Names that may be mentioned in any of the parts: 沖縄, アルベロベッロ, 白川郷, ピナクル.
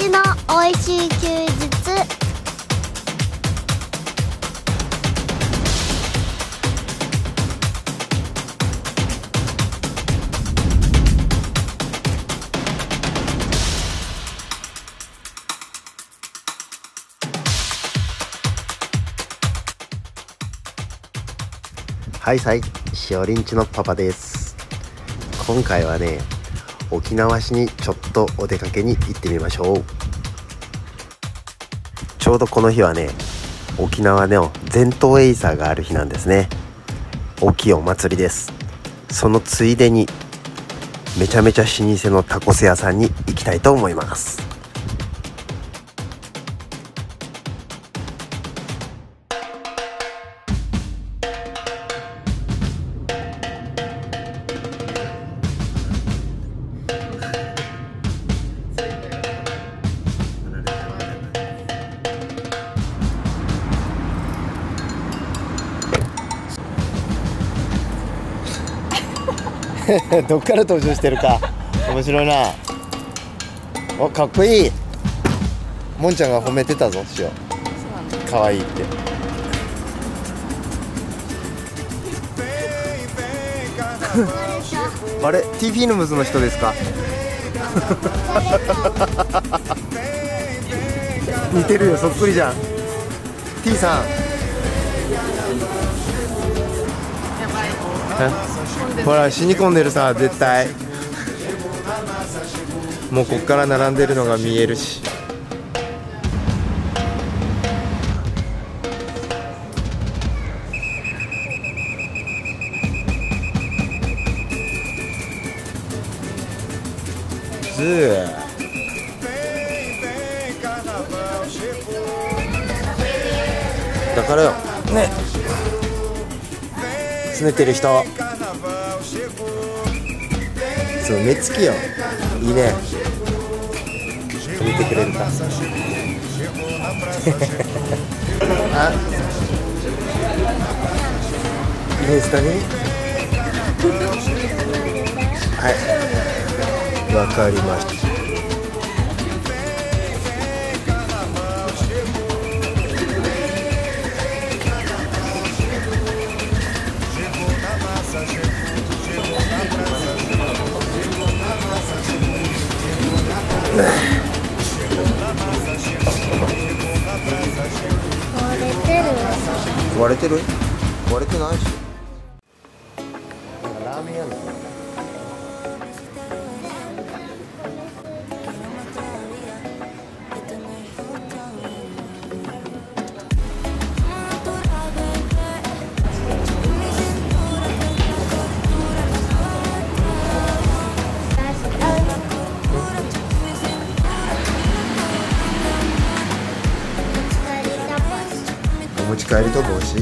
ちのおいしい休日。はいはい、しおりんちのパパです。今回はね、沖縄市にちょっとお出かけに行ってみましょう。ちょうどこの日はね、沖縄の全島エイサーがある日なんですね。大きいお祭りです。そのついでに、めちゃめちゃ老舗のタコス屋さんに行きたいと思います。どっから登場してるか面白いな。お、かっこいい。もんちゃんが褒めてたぞ、しお。可愛いって。あれ、TP のムズの人ですか？似てるよ、そっくりじゃん。T さん。ほら死に込んでるさ、絶対。もうこっから並んでるのが見えるし。ずーだからよね、すねてる人。そう、目つきよ。いいね。見てくれるか。あ。インスタに。はい。わかりました。割れてる？割れてないし。ラーメン屋の。持ち帰りと帽子。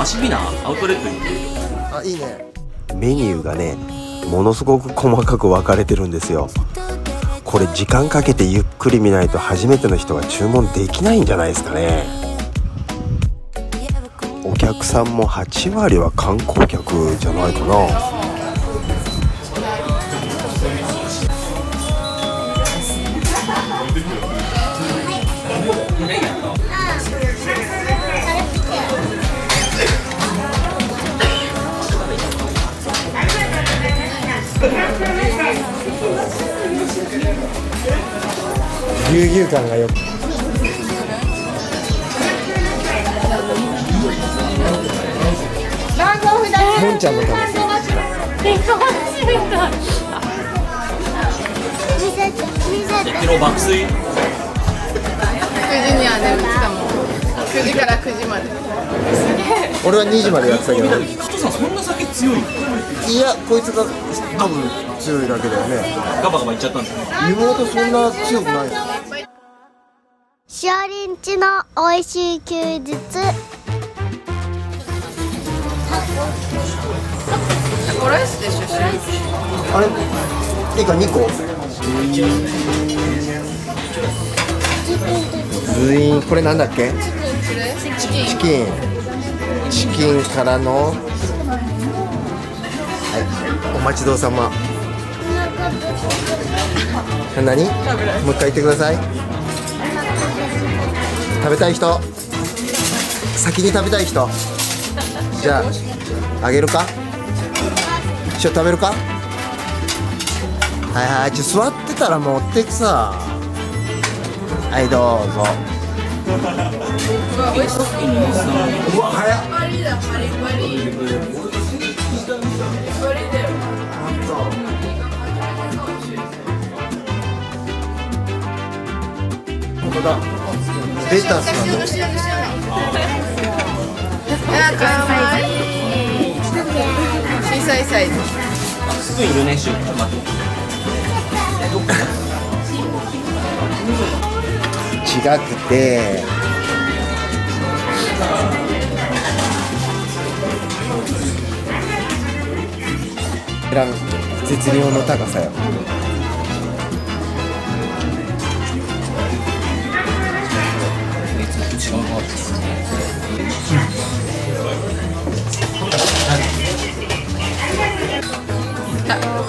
足ビナアウトレットに。あ、いいね。メニューがね、ものすごく細かく分かれてるんですよ。これ時間かけてゆっくり見ないと初めての人は注文できないんじゃないですかね。お客さんも8割は観光客じゃないかな。ぎゅうぎゅう感がよく。もんちゃんのため。100キロ爆睡。9時には寝るってたもん。9時から9時まで。俺は2時までやってたけど。加藤さんそんな酒強い？いや、こいつが多分強いだけだよね。ガバガバいっちゃったんだよね。妹そんな強くない。しおりんちの美味しい休日。タコライスでしょ。あれ？てか2個。ズイン、これなんだっけ？チキンからの、はい、お待ちどうさま。何？もう一回言ってください。食べたい人、先に食べたい人、じゃああげるか、一緒食べるか。はいはい、ちょっと座ってたら持ってくさ。はいどうぞ。うわ、早っ。レタスなの。小さいサイズ。すぐいるね、シュー。待って。違くて、絶妙の高さよ。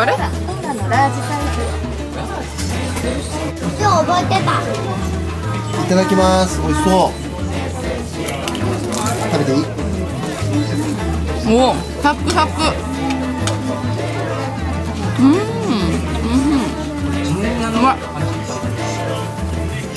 あれ？ラージサイズ。今日覚えてた。いただきます。美味しそう。食べていい？おお、サクサク。うまい。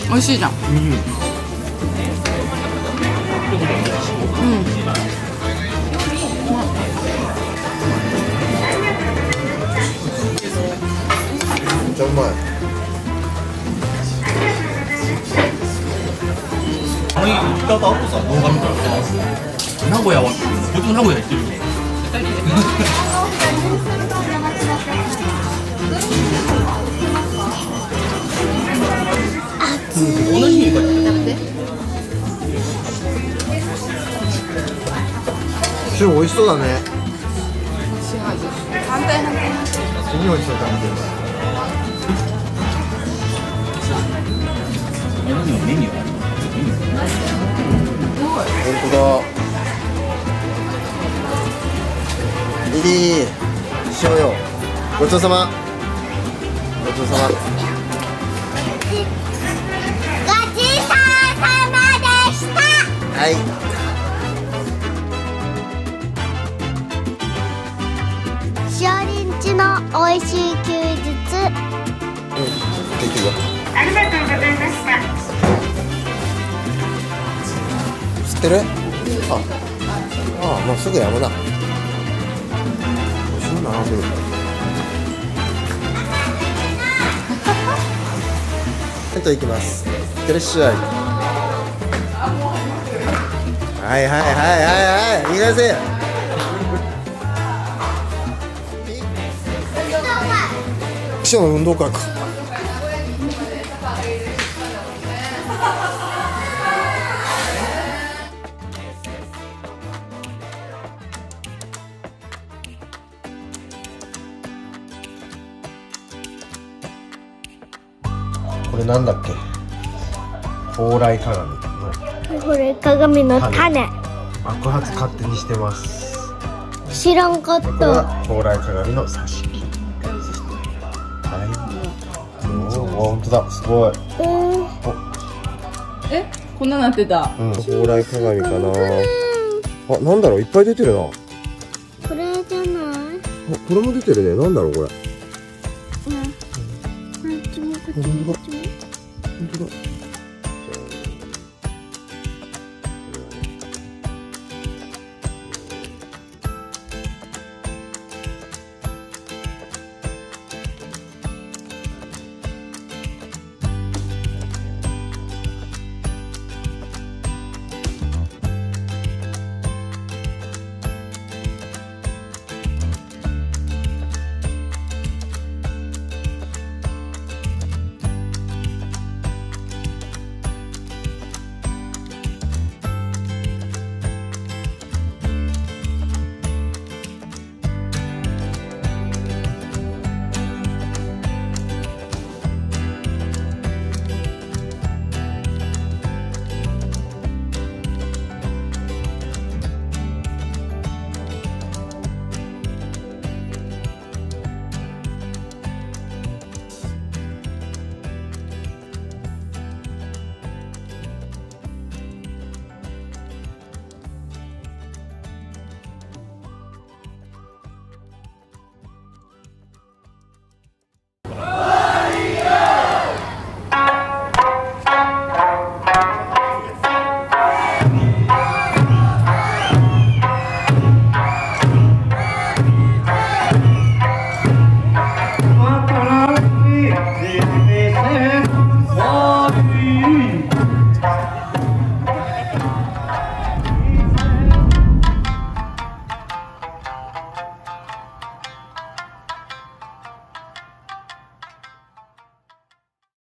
美味しいじゃん。めっちゃうまい。あれ、行った後さ、動画見たらさ、名古屋は、こいつも名古屋行ってるよね。同じ日に行く。シュー、美味しそうだね。反対反対。次美味しそうだね。何のメニューある？本当だ。リリー、しようよ。ごちそうさま。ごちそうさま。ごちそうさまでした。はい。しおりんちの美味しい休日。うん、できるよ。ありがとうございました。知ってる？ああ、もうすぐやむな。美味しいなあ、それ。テント行きます。いってらっしゃい。はいはいはいはいはい、いらっしゃい。記者の運動会か。これなんだっけ？蓬莱鏡。これ鏡の種。爆発勝手にしてます。知らんかった。蓬莱鏡の挿し木。はい。おお、本当だ、すごい。え、こんななってた。うん、蓬莱鏡かな。あ、なんだろう、いっぱい出てるな。これじゃない？これも出てるね、なんだろう、これ。本当だ。